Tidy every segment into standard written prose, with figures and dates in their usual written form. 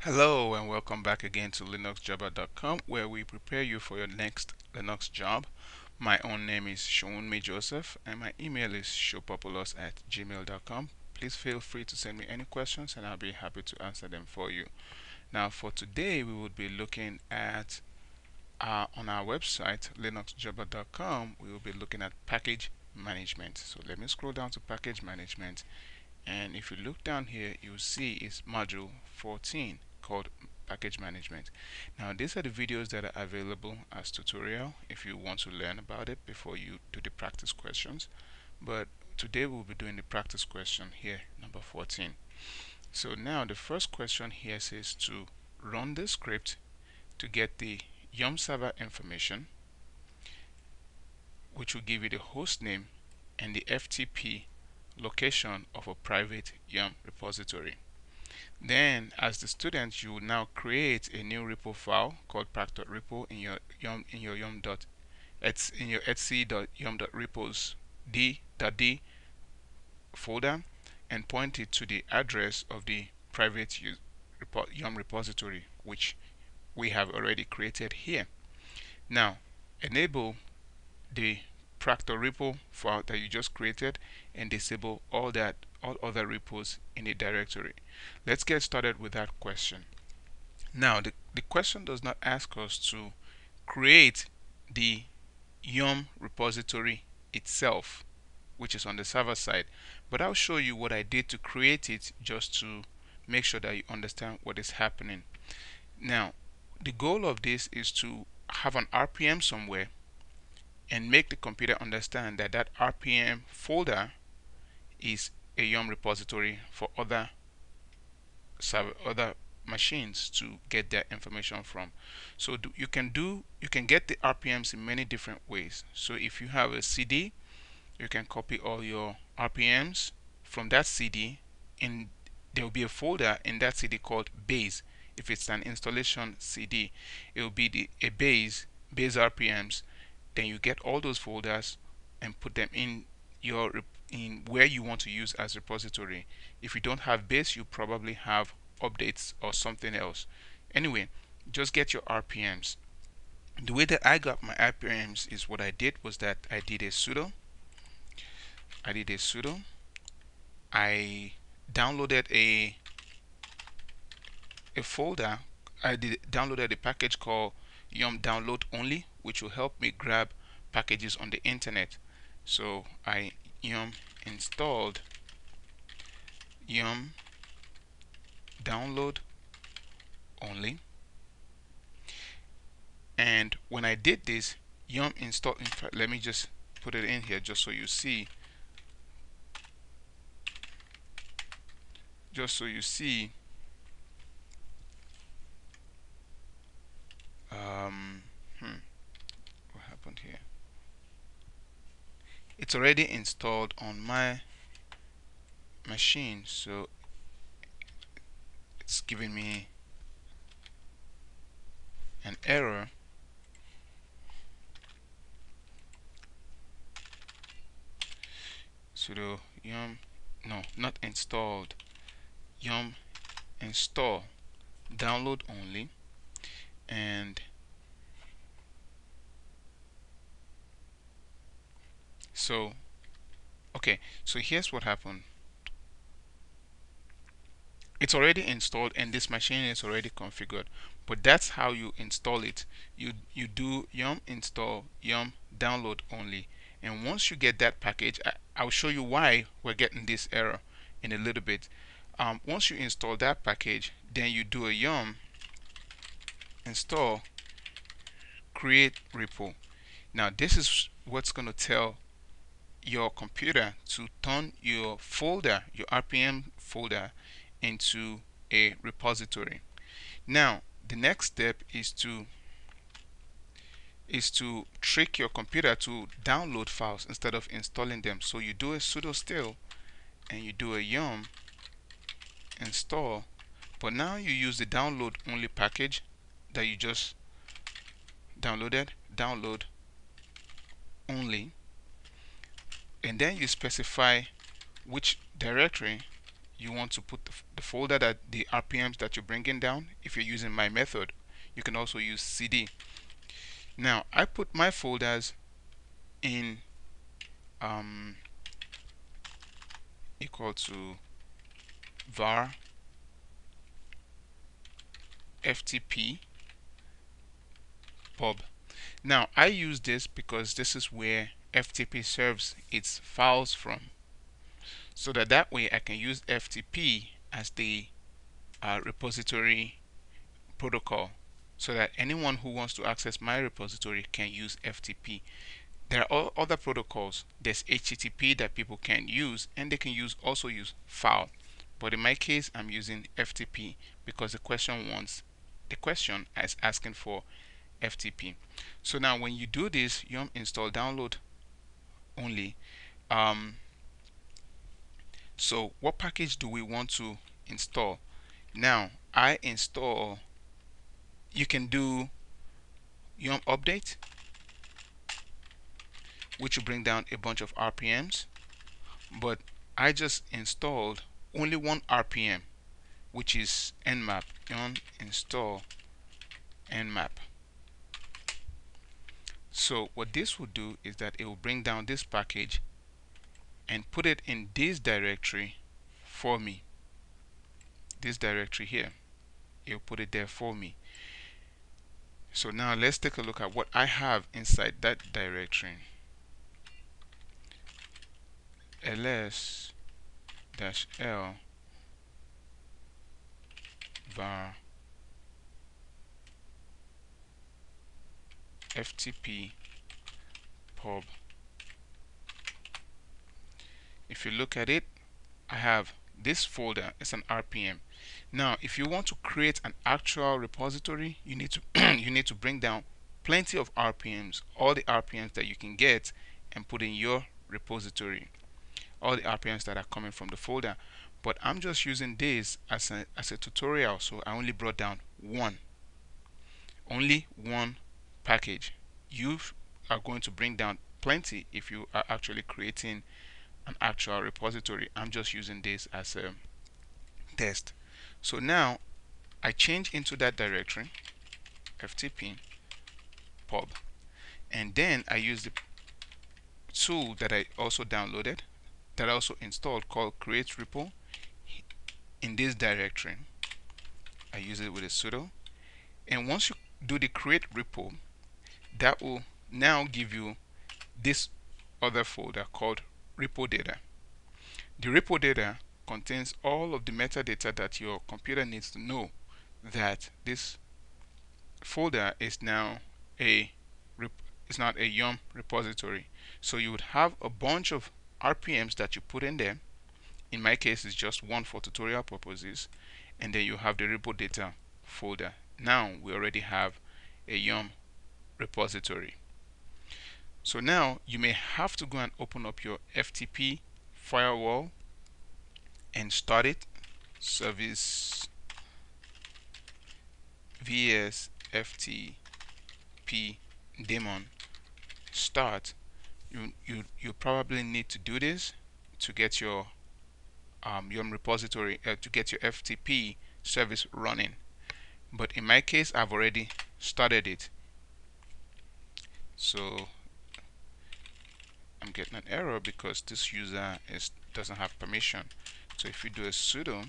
Hello and welcome back again to linuxjobber.com, where we prepare you for your next Linux job. My own name is Sean M Joseph and my email is showpopulos@gmail.com. Please feel free to send me any questions and I'll be happy to answer them for you. Now for today we will be looking at on our website linuxjobber.com, we will be looking at package management. So let me scroll down to package management, and if you look down here you will see it's module 14 called package management. Now these are the videos that are available as tutorial if you want to learn about it before you do the practice questions, but today we'll be doing the practice question here, number 14. So now the first question here says to run the script to get the YUM server information, which will give you the host name and the FTP location of a private YUM repository. Then as the student you will now create a new repo file called pack.repo in your etc.yum.repos.d folder and point it to the address of the private YUM repository, which we have already created here. Now enable the pack.repo file that you just created and disable all other repos in the directory. Let's get started with that question. Now the question does not ask us to create the YUM repository itself, which is on the server side, but I'll show you what I did to create it just to make sure that you understand what is happening. Now the goal of this is to have an RPM somewhere and make the computer understand that that RPM folder is a YUM repository for other machines to get their information from. So you can get the RPMs in many different ways. So if you have a CD, you can copy all your RPMs from that CD, and there will be a folder in that CD called base. If it's an installation CD, it will be a base RPMs. Then you get all those folders and put them in your where you want to use as repository. If you don't have base, you probably have updates or something else. Anyway, just get your RPMs. The way that I got my RPMs is what I did was that I did a sudo. I downloaded a folder. I downloaded a package called yum-download-only, which will help me grab packages on the internet. So I installed yum-download-only, and when I did this, yum install. In fact, let me just put it in here just so you see. What happened here? It's already installed on my machine, so it's giving me an error. Sudo yum, no, not installed, yum install download only, and so okay, so here's what happened. It's already installed and this machine is already configured, but that's how you install it. You do yum install yum download only, and once you get that package, I'll show you why we're getting this error in a little bit. Once you install that package, then you do a yum install create repo. Now this is what's going to tell your computer to turn your folder, your RPM folder, into a repository. Now the next step is to trick your computer to download files instead of installing them. So you do a sudo still and you do a yum install, but now you use the download only package that you just downloaded, download only, and then you specify which directory you want to put the folder that the RPMs that you're bringing down. If you're using my method, you can also use CD. Now I put my folders in equal to var FTP pub. Now I use this because this is where FTP serves its files from, so that way I can use FTP as the repository protocol, so that anyone who wants to access my repository can use FTP. There are other protocols. There's HTTP that people can use, and they can also use file, but in my case I'm using FTP because the question is asking for FTP. So now when you do this, yum install download only. So what package do we want to install? Now I install, you can do yum update, which will bring down a bunch of RPMs, but I just installed only one RPM, which is nmap. Yum install nmap. So what this will do is that it will bring down this package and put it in this directory for me. This directory here, it will put it there for me. So now let's take a look at what I have inside that directory. ls-l var FTP pub. If you look at it, I have this folder. It's an RPM. Now if you want to create an actual repository, you need to bring down plenty of RPMs, all the RPMs that you can get, and put in your repository all the RPMs that are coming from the folder. But I'm just using this as a tutorial, so I only brought down only one package. You are going to bring down plenty if you are actually creating an actual repository. I'm just using this as a test. So now I change into that directory FTP pub, and then I use the tool that I also downloaded, that I also installed, called createrepo. In this directory I use it with a sudo, and once you do the createrepo, that will now give you this other folder called repo data. The repo data contains all of the metadata that your computer needs to know that this folder is now not a YUM repository. So you would have a bunch of RPMs that you put in there. In my case it's just one for tutorial purposes, and then you have the repo data folder. Now we already have a YUM repository. So now you may have to go and open up your FTP firewall and start it. Service VSFTP daemon start. You probably need to do this to get your YUM repository, to get your FTP service running. But in my case, I've already started it, so I'm getting an error because this user doesn't have permission. So if you do a sudo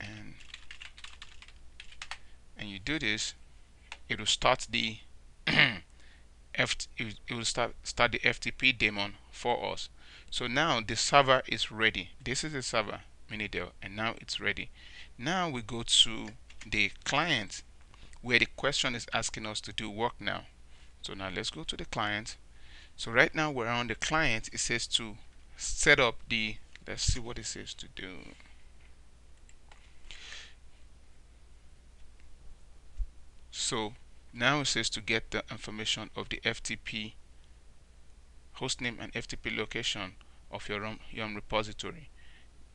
and you do this, it will start the it will start the FTP daemon for us. So now the server is ready. This is the server, minidel, and now it's ready. Now we go to the client, where the question is asking us to do work now. So now let's go to the client. So right now we're on the client. It says to set up the, let's see what it says to do. So now it says to get the information of the FTP hostname and FTP location of your YUM repository.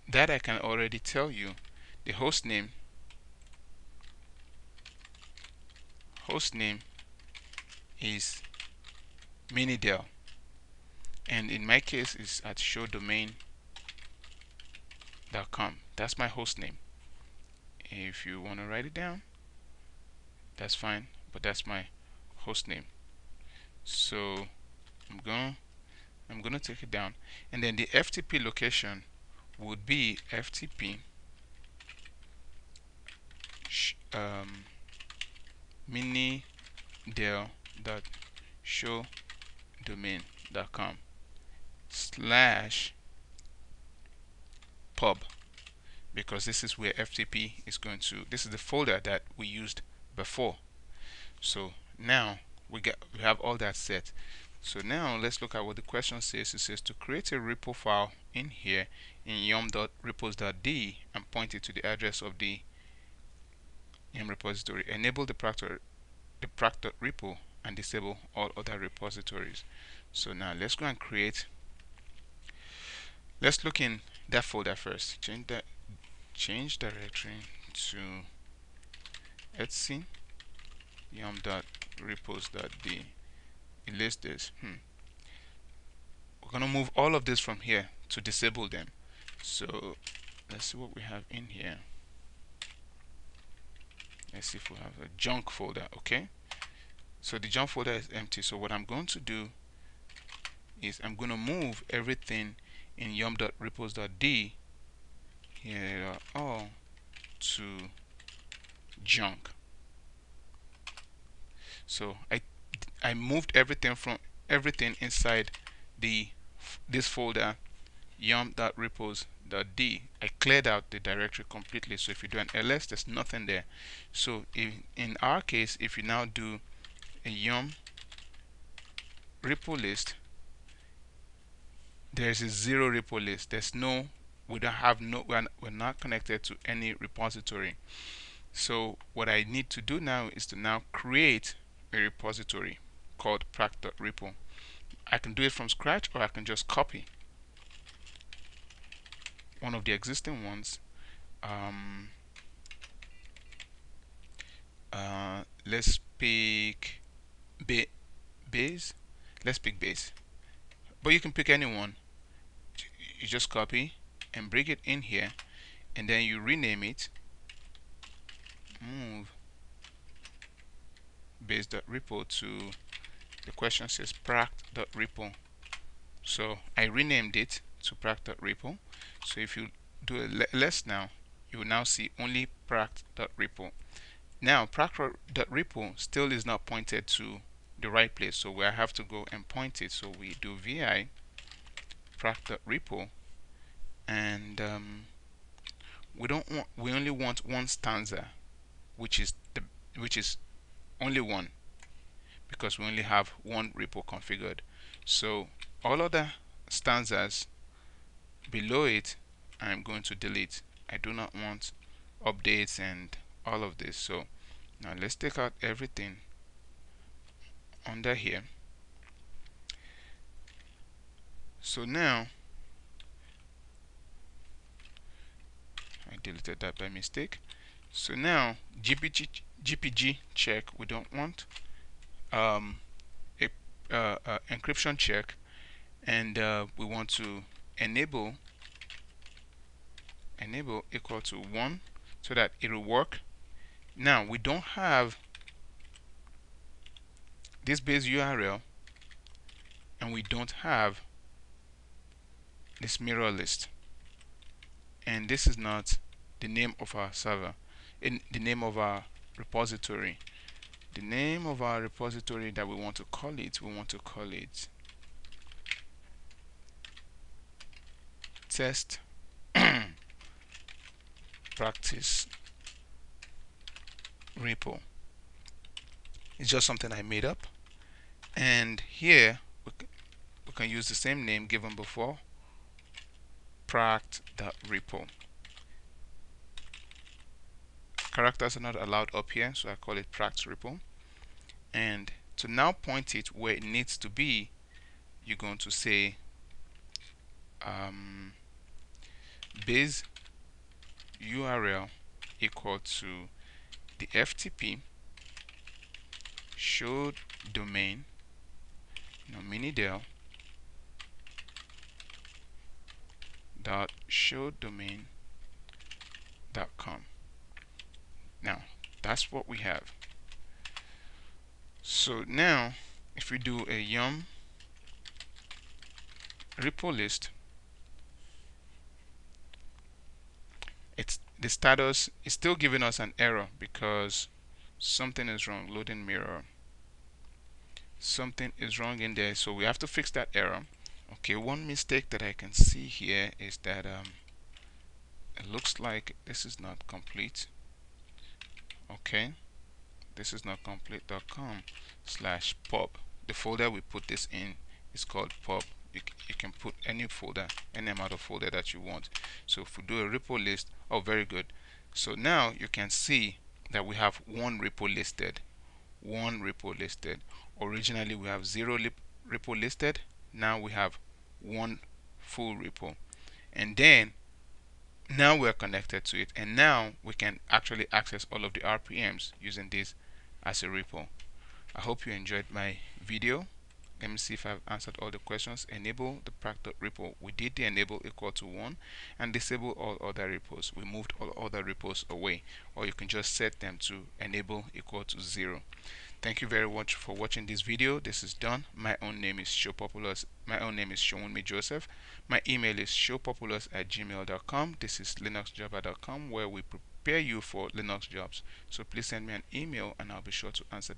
That I can already tell you. The hostname is minidel, and in my case is at showdomain.com. showdomain.com. That's my host name. If you want to write it down, that's fine, but that's my host name. So I'm gonna take it down, and then the FTP location would be FTP minidel.showdomain.com /pub, because this is where FTP is going to, this is the folder that we used before. So now we have all that set. So now let's look at what the question says. It says to create a repo file in here in yum.repos.d and point it to the address of the yum repository. Enable the proctor repo and disable all other repositories. So now let's go and create. Let's look in that folder first. Change directory to etc yum.repos.d. It lists this. We're gonna move all of this from here to disable them. So let's see what we have in here. Let's see if we have a junk folder. Okay, so the junk folder is empty. So what I'm going to do is I'm gonna move everything in yum.repos.d here all to junk. So I moved everything inside this folder yum.repos.d. I cleared out the directory completely. So if you do an ls, there's nothing there. So in our case, if you now do a yum repo list, there's a zero repo list. There's no, we don't have no, we're not connected to any repository. So what I need to do now is to now create a repository called prac.repo. I can do it from scratch, or I can just copy one of the existing ones. Let's pick base. Let's pick base, but you can pick anyone. You just copy and bring it in here, and then you rename it. Move base.repo to, the question says prac.repo, so I renamed it to prac.repo. So if you do a less now, you will now see only prac.repo. Now prac.repo still is not pointed to the right place, so we have to go and point it. So we do vi prac.repo, and we only want one stanza, which is only one, because we only have one repo configured. So all other stanzas below it I'm going to delete. I do not want updates and all of this. So now let's take out everything under here. So now I deleted that by mistake. So now GPG check we don't want, encryption check, and we want to enable equal to 1 so that it will work. Now we don't have this base URL, and we don't have this mirror list, and this is not the name of our server, in the name of our repository. The name of our repository that we want to call it, we want to call it test practice repo. It's just something I made up, and here we can use the same name given before, pract.repo. Characters are not allowed up here, so I call it pract.repo. And to now point it where it needs to be, you're going to say base URL equal to the FTP show domain, no, minidel dot showdomain.com. showdomain.com. Now that's what we have. So now if we do a yum repo list, it's the status is still giving us an error because something is wrong. Loading mirror, something is wrong in there, so we have to fix that error. Okay, one mistake that I can see here is that it looks like this is not complete. Okay, this is not complete.com/pub. The folder we put this in is called pub. You can put any folder, any amount of folder that you want. So if we do a repo list, oh, very good. So now you can see that we have one repo listed, one repo listed. Originally we have zero repo listed, now we have one full repo, and then now we're connected to it, and now we can actually access all of the RPMs using this as a repo. I hope you enjoyed my video. Let me see if I've answered all the questions. Enable the prac.repo. We did the enable equal to 1 and disable all other repos. We moved all other repos away, or you can just set them to enable equal to 0. Thank you very much for watching this video. This is done. My own name is showpopulos. My own name is Sean M Joseph. My email is showpopulos@gmail.com. This is linuxjobber.com, where we prepare you for Linux jobs. So please send me an email and I'll be sure to answer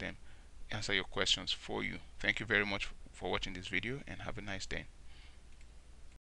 your questions for you. Thank you very much for watching this video, and have a nice day.